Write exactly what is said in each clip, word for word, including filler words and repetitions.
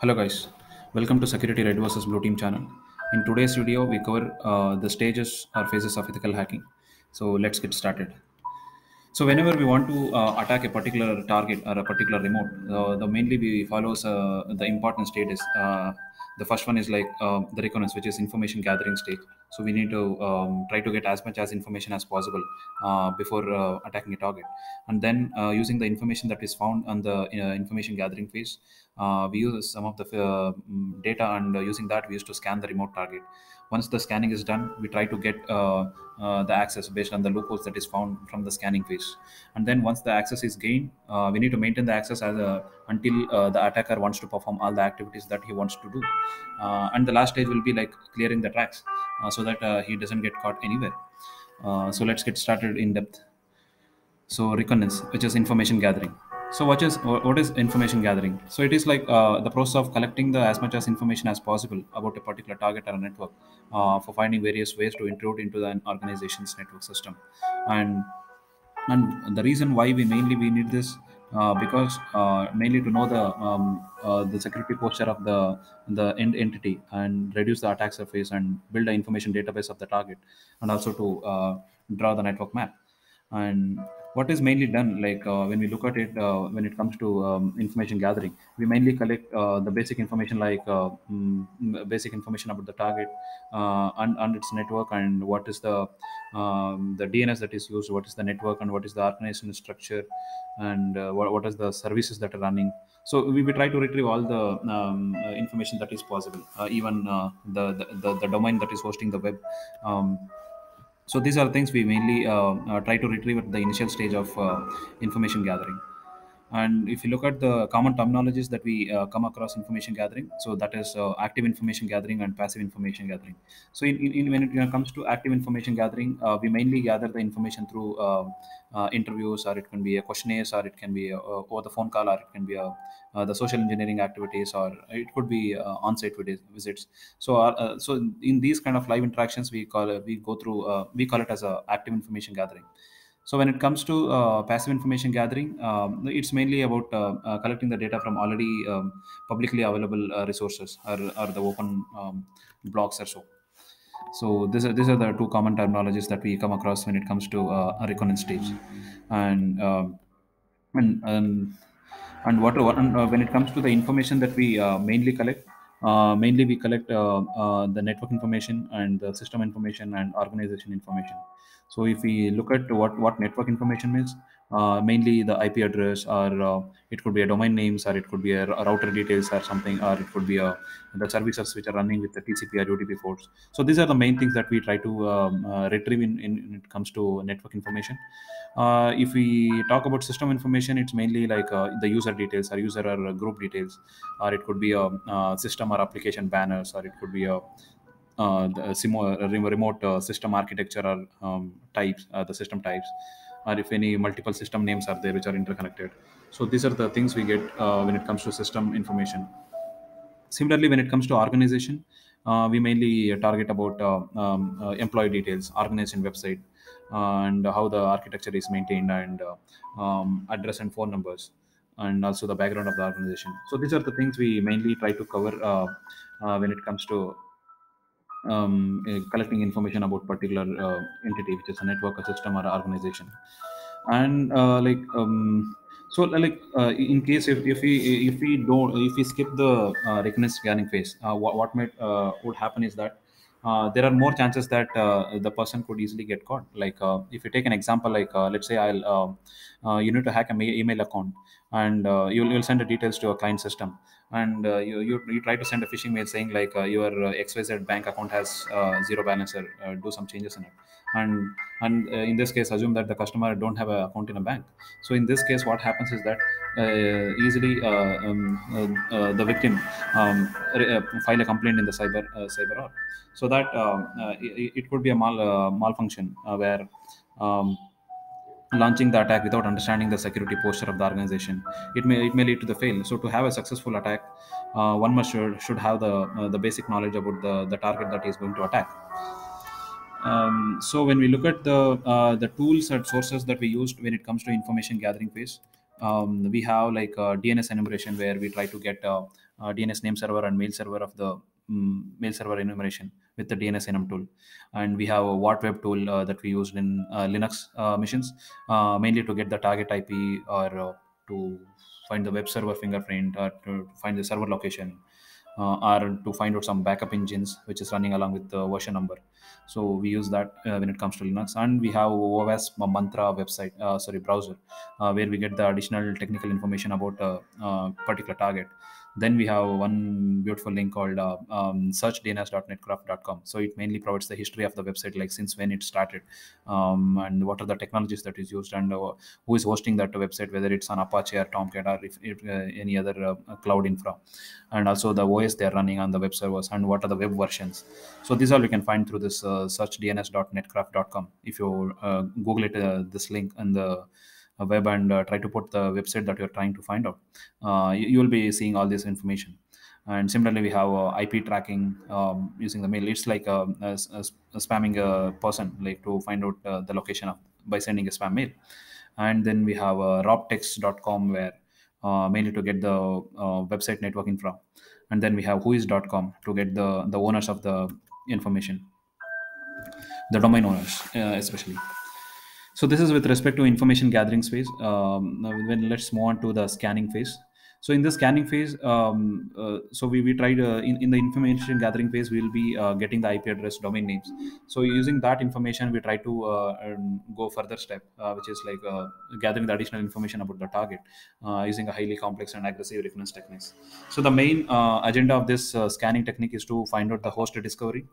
Hello guys, welcome to Security Red vs Blue Team channel. In today's video, we cover uh, the stages or phases of ethical hacking. So let's get started. So whenever we want to uh, attack a particular target or a particular remote, uh, the mainly we follows uh, the important stages. Uh, the first one is like uh, the reconnaissance, which is information gathering stage. So we need to um, try to get as much as information as possible uh, before uh, attacking a target. And then uh, using the information that is found on the uh, information gathering phase, uh, we use some of the uh, data, and uh, using that we used to scan the remote target. Once the scanning is done, we try to get uh, uh, the access based on the loopholes that is found from the scanning phase. And then once the access is gained, uh, we need to maintain the access as a, until uh, the attacker wants to perform all the activities that he wants to do. Uh, and the last stage will be like clearing the tracks uh, so that uh, he doesn't get caught anywhere. Uh, so let's get started in depth. So reconnaissance, which is information gathering. So what is what is information gathering? So it is like uh, the process of collecting the as much as information as possible about a particular target or a network uh, for finding various ways to intrude into an organization's network system. And and the reason why we mainly we need this uh, because uh, mainly to know the um, uh, the security posture of the the end entity and reduce the attack surface and build an information database of the target, and also to uh, draw the network map. And what is mainly done, like uh, when we look at it, uh, when it comes to um, information gathering, we mainly collect uh, the basic information, like uh, um, basic information about the target uh, and, and its network, and what is the um, the D N S that is used, what is the network, and what is the organization structure, and uh, what, what is the services that are running. So we, we try to retrieve all the um, uh, information that is possible, uh, even uh, the, the, the, the domain that is hosting the web. Um, So these are things we mainly uh, uh, try to retrieve at the initial stage of uh, information gathering. And if you look at the common terminologies that we uh, come across information gathering, so that is uh, active information gathering and passive information gathering. So in, in, when it comes to active information gathering, uh, we mainly gather the information through uh, uh, interviews, or it can be a questionnaire, or it can be a, a, or the phone call, or it can be a, uh, the social engineering activities, or it could be uh, on-site visits. So our, uh, so in these kind of live interactions, we call it, we go through uh, we call it as a active information gathering. So when it comes to uh, passive information gathering, um, it's mainly about uh, uh, collecting the data from already um, publicly available uh, resources, or, or the open um, blogs or so. So these are, these are the two common terminologies that we come across when it comes to uh, a reconnaissance stage. And, uh, and, and, and, what, and uh, when it comes to the information that we uh, mainly collect, Uh, mainly we collect uh, uh, the network information and the system information and organization information. So if we look at what, what network information means, uh, mainly the I P address, or uh, it could be a domain names, or it could be a router details or something, or it could be a, the services which are running with the T C P or U D P ports. So these are the main things that we try to um, uh, retrieve in, in, in it comes to network information. Uh, if we talk about system information, it's mainly like uh, the user details, or user or group details, or it could be a, a system or application banners, or it could be a, uh, the remote uh, system architecture, or um, types, uh, the system types, or if any multiple system names are there which are interconnected. So these are the things we get uh, when it comes to system information. Similarly, when it comes to organization, uh, we mainly target about uh, um, uh, employee details, organization website, uh, and how the architecture is maintained, and uh, um, address and phone numbers, and also the background of the organization. So these are the things we mainly try to cover uh, uh, when it comes to um, uh, collecting information about particular uh, entity, which is a network, a system, or an organization. And uh, like um, so, like uh, in case if if we if we don't if we skip the uh, reconnaissance scanning phase, uh, what what might uh, would happen is that uh, there are more chances that uh, the person could easily get caught. Like uh, if you take an example, like uh, let's say I'll uh, uh, you need to hack an email account, and uh, you'll you'll send the details to a client system, and uh, you, you you try to send a phishing mail saying like uh, your uh, X Y Z bank account has uh, zero balance, or uh, do some changes in it, and and uh, in this case assume that the customer don't have an account in a bank. So in this case, what happens is that uh, easily uh, um, uh, uh, the victim um, uh, file a complaint in the cyber uh, cyber org. So that um, uh, it, it could be a mal uh, malfunction uh, where. Um, launching the attack without understanding the security posture of the organization, it may it may lead to the fail. So to have a successful attack, uh, one must should, should have the uh, the basic knowledge about the the target that is going to attack. Um, so when we look at the uh, the tools and sources that we used when it comes to information gathering phase, um, we have like uh, D N S enumeration, where we try to get uh, uh, D N S name server and mail server of the um, mail server enumeration with the DNSenum tool. And we have a WhatWeb tool uh, that we used in uh, Linux uh, machines, uh, mainly to get the target I P or uh, to find the web server fingerprint or to find the server location, uh, or to find out some backup engines which is running along with the version number. So we use that uh, when it comes to Linux. And we have OWASP Mantra website, uh, sorry, browser, uh, where we get the additional technical information about a uh, uh, particular target. Then we have one beautiful link called uh, um, search D N S dot netcraft dot com. So it mainly provides the history of the website, like since when it started, um, and what are the technologies that is used, and uh, who is hosting that website, whether it's on Apache or Tomcat or if, if, uh, any other uh, cloud infra, and also the O S they are running on the web servers and what are the web versions. So these all you can find through this uh, search D N S dot netcraft dot com. If you uh, Google it, uh, this link in the web, and uh, try to put the website that you're trying to find out, uh, you, you'll be seeing all this information. And similarly, we have uh, I P tracking um, using the mail. It's like a, a, a spamming a person, like to find out uh, the location of, by sending a spam mail. And then we have uh, rob tex dot com, where uh, mainly to get the uh, website network infra. And then we have who is dot com to get the, the owners of the information, the domain owners uh, especially. So this is with respect to information gathering phase. Um, when let's move on to the scanning phase. So in the scanning phase, um, uh, so we, we tried uh, in, in the information gathering phase, we will be uh, getting the I P address, domain names. So using that information, we try to uh, go further step, uh, which is like uh, gathering the additional information about the target uh, using a highly complex and aggressive recurrence techniques. So the main uh, agenda of this uh, scanning technique is to find out the host discovery,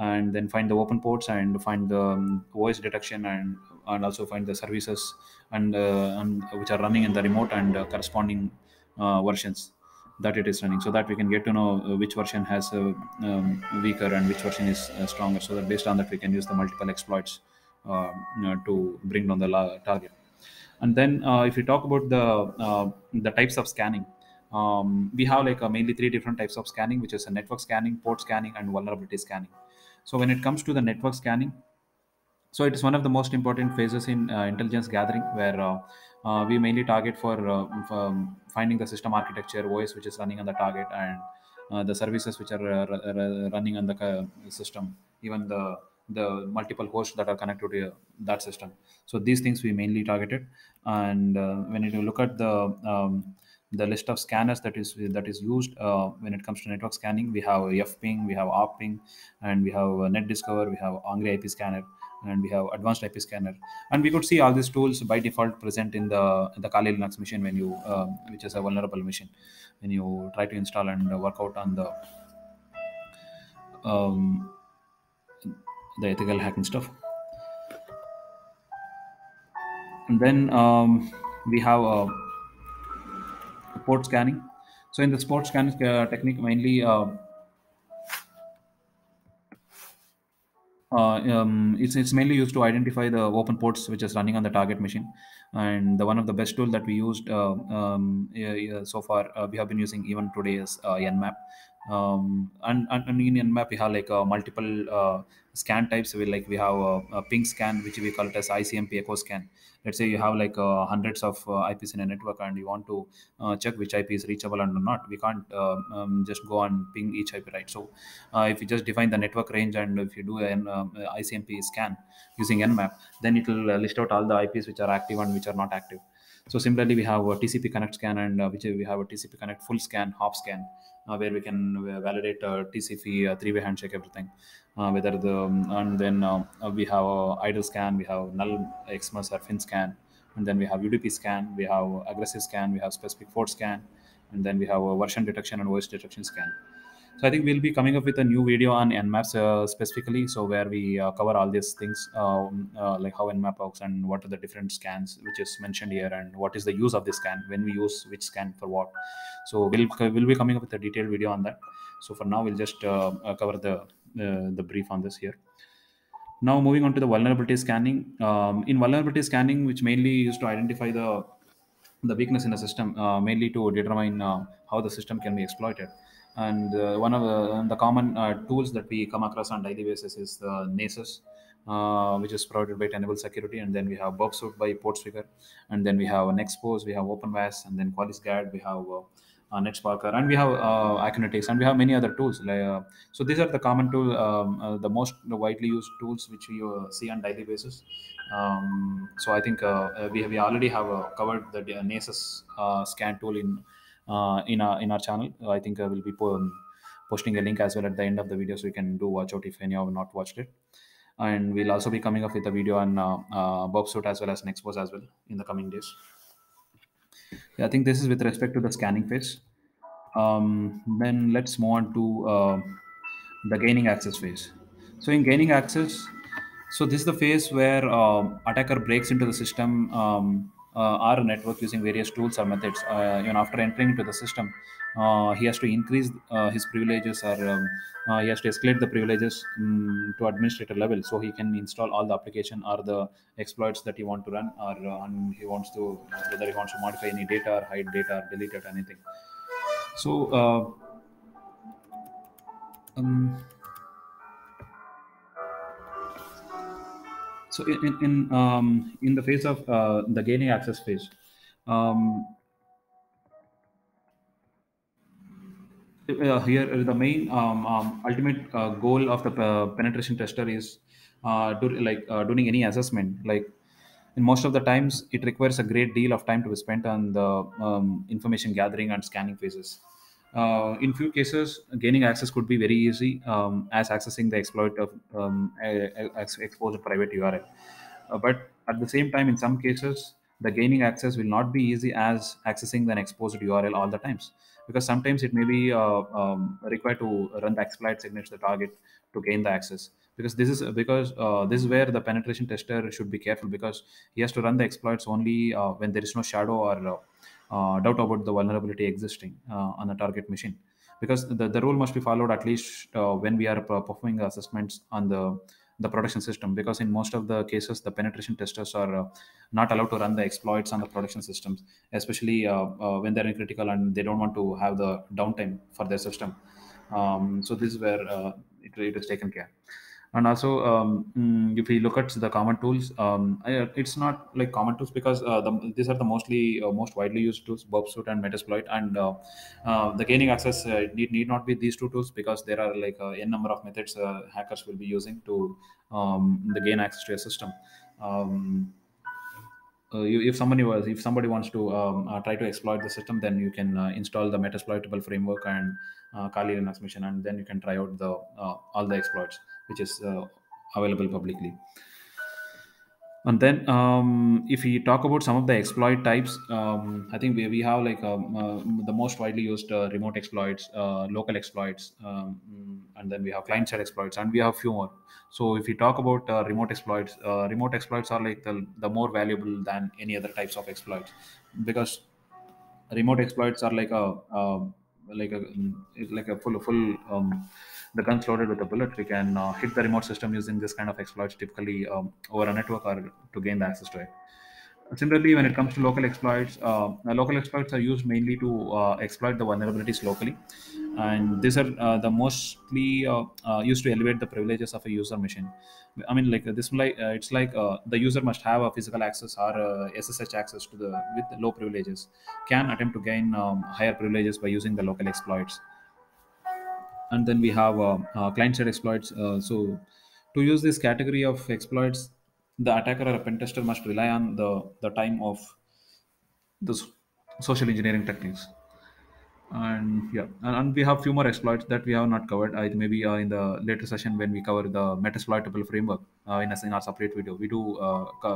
and then find the open ports, and find the um, voice detection, and and also find the services and, uh, and which are running in the remote, and uh, corresponding Uh, versions that it is running, so that we can get to know which version has a um, weaker and which version is uh, stronger, so that based on that we can use the multiple exploits uh, you know, to bring down the target. And then uh, if you talk about the uh, the types of scanning, um, we have like uh, mainly three different types of scanning, which is a network scanning, port scanning, and vulnerability scanning. So when it comes to the network scanning, so it is one of the most important phases in uh, intelligence gathering, where uh, uh, we mainly target for, uh, for finding the system architecture, O S which is running on the target, and uh, the services which are uh, running on the system, even the the multiple hosts that are connected to uh, that system. So these things we mainly targeted. And uh, when you look at the um, the list of scanners that is that is used uh, when it comes to network scanning, we have F ping, we have R ping, and we have NetDiscover, we have Angry I P scanner, and we have advanced I P scanner. And we could see all these tools by default present in the the Kali Linux machine, when you uh, which is a vulnerable machine, when you try to install and work out on the um, the ethical hacking stuff. And then um, we have a uh, port scanning. So in the port scanning uh, technique, mainly uh, Uh, um, it's, it's mainly used to identify the open ports which is running on the target machine. And the one of the best tool that we used uh, um, yeah, yeah, so far, uh, we have been using even today, is uh, N map. Um, and, and, and in N map, we have like uh, multiple uh, scan types. We like we have a, a ping scan, which we call it as I C M P echo scan. Let's say you have like uh, hundreds of uh, I Ps in a network, and you want to uh, check which I P is reachable and not. We can't uh, um, just go and ping each I P, right? So uh, if you just define the network range, and if you do an um, I C M P scan using N map, then it will list out all the I Ps which are active and which are not active. So similarly, we have a T C P connect scan, and uh, which we have a T C P connect full scan, hop scan, uh, where we can validate uh, T C P uh, three-way handshake, everything. Uh, whether the and then uh, we have a idle scan, we have null X M S or fin scan, and then we have U D P scan, we have aggressive scan, we have specific force scan, and then we have a version detection and voice detection scan. So I think we'll be coming up with a new video on N maps uh, specifically, so where we uh, cover all these things, um, uh, like how N map works and what are the different scans which is mentioned here, and what is the use of the scan, when we use which scan for what. So we'll we'll be coming up with a detailed video on that. So for now, we'll just uh, uh, cover the uh, the brief on this here. Now moving on to the vulnerability scanning. Um, in vulnerability scanning, which mainly used to identify the the weakness in the system, uh, mainly to determine uh, how the system can be exploited. And uh, one of the, the common uh, tools that we come across on daily basis is the Nessus, uh, which is provided by Tenable Security. And then we have Burp Suite by Port Swigger. And then we have Nexpose, we have OpenVAS, and then Kali Linux, we have uh, uh, Netsparker, and we have uh, Acunetix, and we have many other tools. Like, uh, so these are the common tools, um, uh, the most widely used tools which you uh, see on daily basis. Um, so I think uh, we we already have uh, covered the Nessus uh, scan tool in uh, in our in our channel. I think I will be posting a link as well at the end of the video, so you can do watch out if any have not watched it. And we'll also be coming up with a video on uh, uh, Burp Suite as well as Nexpose as well in the coming days. I think this is with respect to the scanning phase. Um, then let's move on to uh, the gaining access phase. So in gaining access, so this is the phase where uh, attacker breaks into the system um, uh, or network using various tools or methods. Uh, even after entering into the system, uh, he has to increase uh, his privileges, or um, uh, he has to escalate the privileges um, to administrator level, so he can install all the application or the exploits that he wants to run, or uh, and he wants to whether he wants to modify any data or hide data or delete it, anything. So. Uh, um, So in in um, in the phase of uh, the gaining access phase, um, uh, here the main um, um, ultimate uh, goal of the uh, penetration tester is uh, do, like uh, doing any assessment. Like in most of the times, it requires a great deal of time to be spent on the um, information gathering and scanning phases. Uh, in few cases, gaining access could be very easy um, as accessing the exploit of um, exposed private U R L. Uh, but at the same time, in some cases, the gaining access will not be easy as accessing the exposed U R L all the times, because sometimes it may be uh, um, required to run the exploit against the target to gain the access. Because this is because uh, this is where the penetration tester should be careful, because he has to run the exploits only uh, when there is no shadow or uh, Uh, doubt about the vulnerability existing uh, on the target machine, because the, the rule must be followed at least uh, when we are performing assessments on the the production system, because in most of the cases the penetration testers are uh, not allowed to run the exploits on the production systems, especially uh, uh, when they're in critical and they don't want to have the downtime for their system. Um, so this is where uh, it, it is taken care. And also, um, if we look at the common tools, um, it's not like common tools, because uh, the, these are the mostly uh, most widely used tools, Burp Suite and Metasploit. And uh, uh, the gaining access uh, need, need not be these two tools, because there are like uh, n number of methods uh, hackers will be using to um, the gain access to your system. Um, Uh, you, if somebody was, if somebody wants to um, uh, try to exploit the system, then you can uh, install the Metasploitable framework and uh, Kali Linux mission, and then you can try out the uh, all the exploits which is uh, available publicly. And then, um, if we talk about some of the exploit types, um, I think we we have like um, uh, the most widely used uh, remote exploits, uh, local exploits, um, and then we have client-side exploits, and we have few more. So, if we talk about uh, remote exploits, uh, remote exploits are like the the more valuable than any other types of exploits, because remote exploits are like a uh, like a like a full full. Um, The gun's loaded with a bullet. We can uh, hit the remote system using this kind of exploits, typically um, over a network or to gain the access to it. Similarly, when it comes to local exploits, uh, local exploits are used mainly to uh, exploit the vulnerabilities locally, and these are uh, the mostly uh, uh, used to elevate the privileges of a user machine. I mean, like this, like uh, it's like uh, the user must have a physical access or uh, S S H access to the with the low privileges, can attempt to gain um, higher privileges by using the local exploits. And then we have uh, uh, client-side exploits. Uh, so to use this category of exploits, the attacker or a pen tester must rely on the, the time of the social engineering techniques. And yeah, and, and we have few more exploits that we have not covered. I maybe uh, in the later session when we cover the Metasploitable framework uh, in, a, in our separate video, we do uh,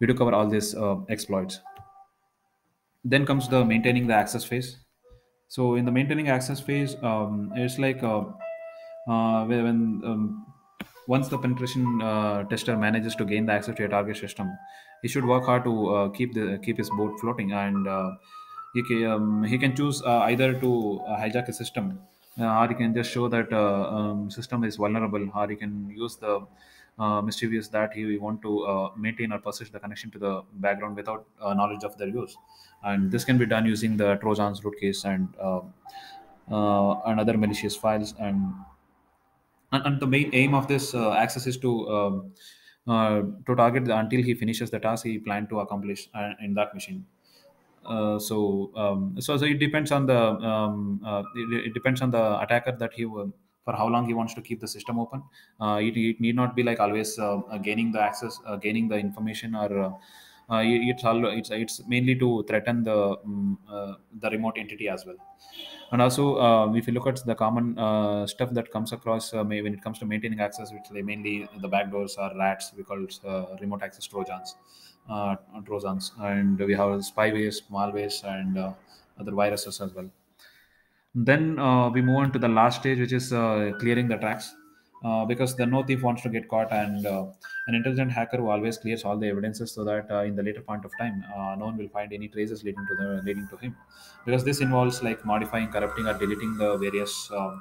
we do cover all these uh, exploits. Then comes the maintaining the access phase. So in the maintaining access phase, um, it's like uh, uh, when um, once the penetration uh, tester manages to gain the access to your target system, he should work hard to uh, keep the keep his boat floating, and uh, he can um, he can choose uh, either to uh, hijack a system, uh, or he can just show that uh, um, system is vulnerable, or he can use the uh, mischievous that he want to uh, maintain or persist the connection to the background without uh, knowledge of their use. And this can be done using the Trojans, rootkeys, and uh, uh, and other malicious files. And, and and the main aim of this uh, access is to um, uh, to target the, until he finishes the task he planned to accomplish uh, in that machine. Uh, so, um, so so it depends on the um, uh, it, it depends on the attacker that he will, for how long he wants to keep the system open. Uh, it, it need not be like always uh, gaining the access, uh, gaining the information, or uh, Uh, it's all it's it's mainly to threaten the um, uh, the remote entity as well. And also uh, if you look at the common uh, stuff that comes across uh, when it comes to maintaining access, which they mainly the backdoors or rats, we call it uh, remote access trojans uh, trojans and we have spywares, malwares, and uh, other viruses as well. Then uh, we move on to the last stage, which is uh, clearing the tracks. Uh, because the no thief wants to get caught, and uh, an intelligent hacker who always clears all the evidences so that uh, in the later point of time, uh, no one will find any traces leading to the leading to him. Because this involves like modifying, corrupting, or deleting the various uh,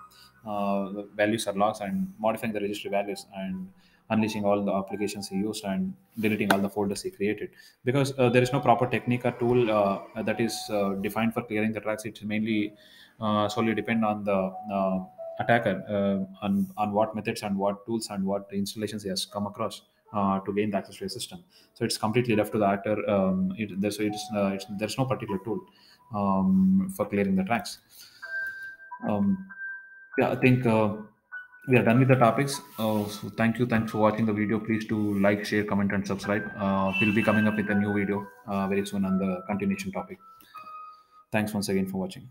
uh, values or logs, and modifying the registry values, and unleashing all the applications he used, and deleting all the folders he created. Because uh, there is no proper technique or tool uh, that is uh, defined for clearing the tracks. It mainly uh, solely depend on the uh, attacker uh, on, on what methods and what tools and what installations he has come across uh, to gain the access to a system. So it's completely left to the actor. Um, it, there, so it's, uh, it's, there's no particular tool um, for clearing the tracks. Um, yeah, I think uh, we are done with the topics. Uh, so thank you. Thanks for watching the video. Please do like, share, comment, and subscribe. Uh, we'll be coming up with a new video uh, very soon on the continuation topic. Thanks once again for watching.